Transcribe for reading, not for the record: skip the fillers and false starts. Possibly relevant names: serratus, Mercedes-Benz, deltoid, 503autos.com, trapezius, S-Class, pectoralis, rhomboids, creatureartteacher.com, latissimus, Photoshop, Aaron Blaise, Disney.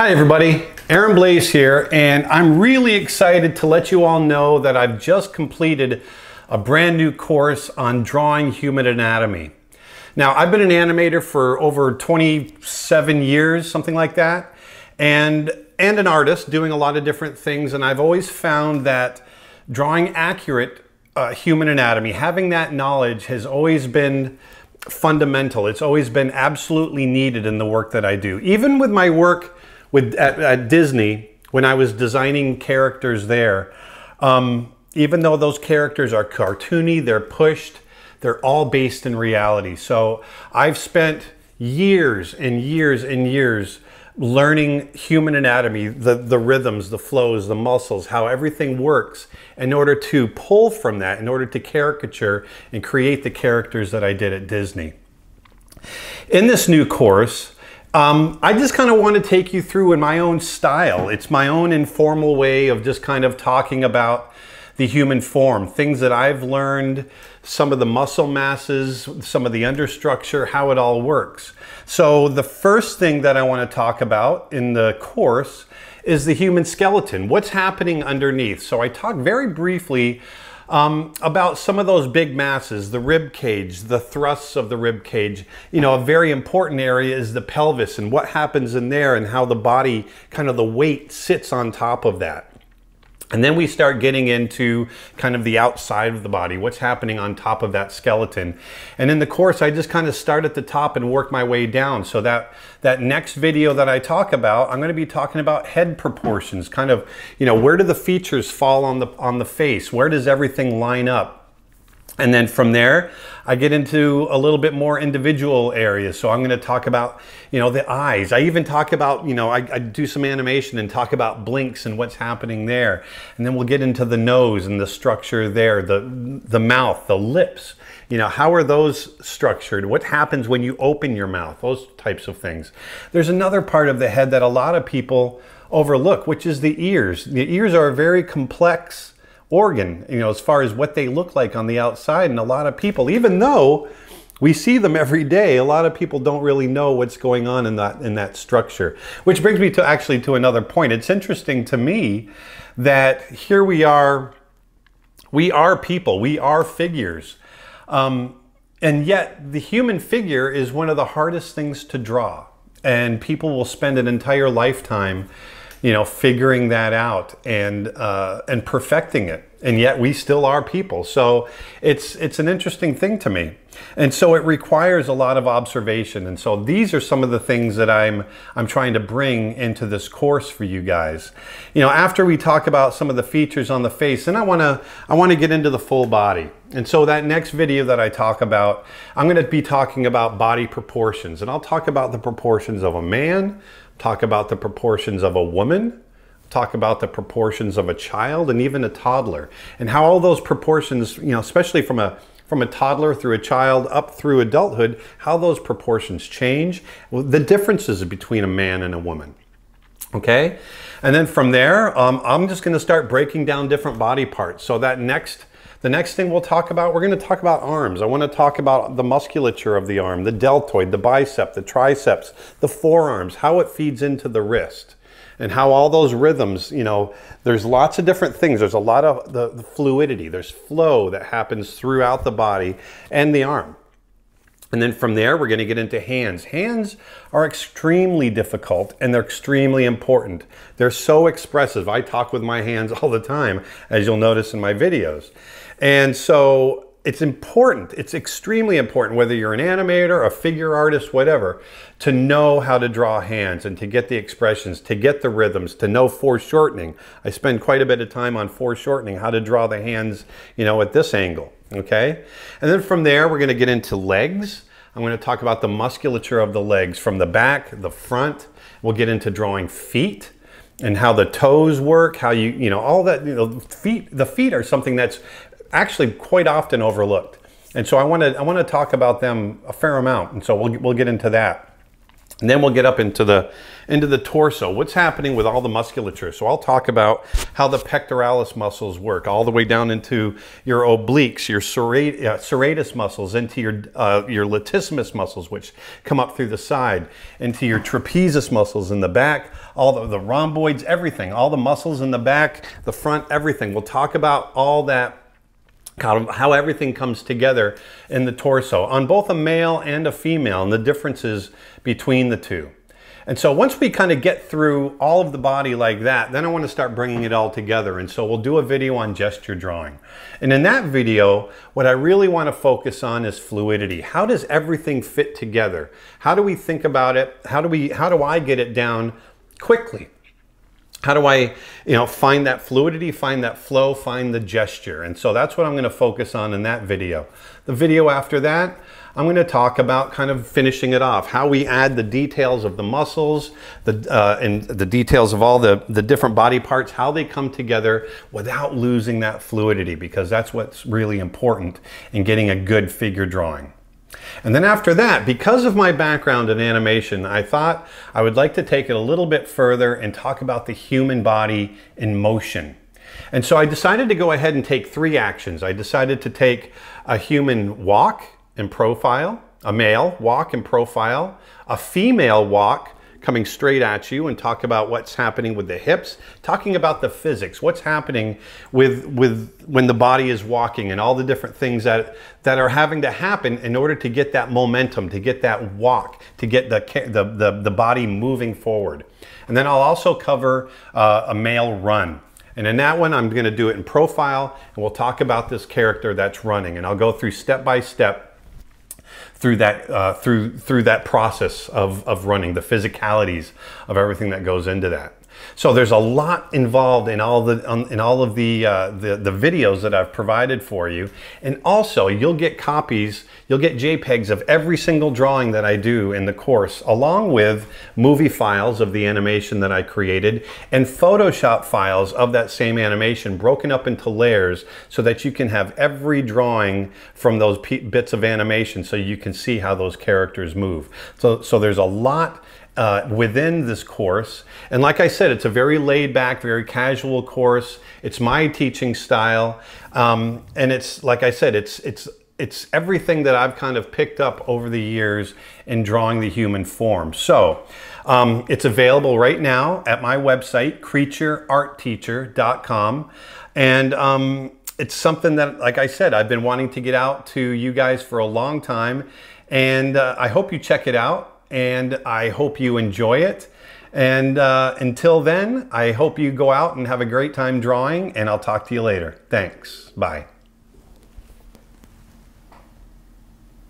Hi everybody, Aaron Blaise here, and I'm really excited to let you all know that I've just completed a brand new course on drawing human anatomy. Now, I've been an animator for over 27 years, something like that, and an artist doing a lot of different things, and I've always found that drawing accurate human anatomy, having that knowledge has always been fundamental. It's always been absolutely needed in the work that I do. Even with my work at Disney, when I was designing characters there, even though those characters are cartoony, they're pushed, they're all based in reality. So I've spent years and years and years learning human anatomy, the rhythms, the flows, the muscles, how everything works in order to pull from that, in order to caricature and create the characters that I did at Disney. In this new course, I just kind of want to take you through in my own style. It's my own informal way of just kind of talking about the human form, things that I've learned, some of the muscle masses, some of the understructure, how it all works. So the first thing that I want to talk about in the course is the human skeleton, what's happening underneath. So I talk very briefly about some of those big masses, the rib cage, the thrusts of the rib cage. You know, a very important area is the pelvis and what happens in there and how the body, kind of the weight sits on top of that. And then we start getting into kind of the outside of the body, what's happening on top of that skeleton. And in the course, I just kind of start at the top and work my way down. So that next video that I talk about, I'm going to be talking about head proportions, kind of, you know, where do the features fall on the face? Where does everything line up? And then from there, I get into a little bit more individual areas. So I'm going to talk about, you know, the eyes. I even talk about, you know, I do some animation and talk about blinks and what's happening there. And then we'll get into the nose and the structure there, the mouth, the lips. You know, how are those structured? What happens when you open your mouth? Those types of things. There's another part of the head that a lot of people overlook, which is the ears. The ears are a very complex organ, you know, as far as what they look like on the outside. And a lot of people, even though we see them every day, a lot of people don't really know what's going on in that structure. Which brings me to actually to another point. It's interesting to me that here we are people, we are figures. And yet the human figure is one of the hardest things to draw. And people will spend an entire lifetime, you know, figuring that out and perfecting it. And yet we still are people. So it's an interesting thing to me. And so it requires a lot of observation. And so these are some of the things that I'm trying to bring into this course for you guys. You know, after we talk about some of the features on the face, then I want to get into the full body. And so that next video that I talk about, I'm going to be talking about body proportions, and I'll talk about the proportions of a man, talk about the proportions of a woman, talk about the proportions of a child and even a toddler, and how all those proportions, you know, especially from a toddler through a child up through adulthood, how those proportions change, the differences between a man and a woman. Okay, and then from there, I'm just going to start breaking down different body parts. So the next thing we'll talk about, we're going to talk about arms. I want to talk about the musculature of the arm, the deltoid, the bicep, the triceps, the forearms, how it feeds into the wrist, and how all those rhythms, you know, there's lots of different things. There's a lot of the fluidity, there's flow that happens throughout the body and the arm. And then from there, we're going to get into hands. Hands are extremely difficult and they're extremely important. They're so expressive. I talk with my hands all the time, as you'll notice in my videos. And so it's important, it's extremely important, whether you're an animator, a figure artist, whatever, to know how to draw hands and to get the expressions, to get the rhythms, to know foreshortening. I spend quite a bit of time on foreshortening, how to draw the hands, you know, at this angle, okay? And then from there, we're gonna get into legs. I'm gonna talk about the musculature of the legs from the back, the front. We'll get into drawing feet and how the toes work, how you know, all that, you know, the feet are something that's actually quite often overlooked. And so I want to talk about them a fair amount. And so we'll get into that. And then we'll get up into the torso. What's happening with all the musculature? So I'll talk about how the pectoralis muscles work all the way down into your obliques, your serratus muscles, into your latissimus muscles, which come up through the side, into your trapezius muscles in the back, all the rhomboids, everything, all the muscles in the back, the front, everything. We'll talk about all that, how everything comes together in the torso on both a male and a female, and the differences between the two. And so once we kind of get through all of the body like that, then I want to start bringing it all together. And so we'll do a video on gesture drawing. And in that video, what I really want to focus on is fluidity. How does everything fit together? How do we think about it? How do I get it down quickly? How do I, find that fluidity, find that flow, find the gesture? And so that's what I'm going to focus on in that video. The video after that, I'm going to talk about kind of finishing it off, how we add the details of the muscles, and the details of all the different body parts, how they come together without losing that fluidity, because that's what's really important in getting a good figure drawing. And then after that, because of my background in animation, I thought I would like to take it a little bit further and talk about the human body in motion. And so I decided to go ahead and take three actions. I decided to take a human walk and profile, a male walk and profile, a female walk coming straight at you, and talk about what's happening with the hips, talking about the physics, what's happening with when the body is walking and all the different things that are having to happen in order to get that momentum, to get that walk, to get the body moving forward. And then I'll also cover a male run. And in that one, I'm gonna do it in profile, and we'll talk about this character that's running, and I'll go through step by step through that through that process of running, the physicalities of everything that goes into that. So there's a lot involved in all of the videos that I've provided for you. And also you'll get copies, you'll get JPEGs of every single drawing that I do in the course, along with movie files of the animation that I created and Photoshop files of that same animation broken up into layers so that you can have every drawing from those bits of animation so you can see how those characters move. So there's a lot within this course. And like I said, it's a very laid back, very casual course. It's my teaching style. And it's, like I said, it's everything that I've kind of picked up over the years in drawing the human form. So it's available right now at my website, creatureartteacher.com. And it's something that, like I said, I've been wanting to get out to you guys for a long time. And I hope you check it out. And I hope you enjoy it. And until then, I hope you go out and have a great time drawing, and I'll talk to you later. Thanks. Bye.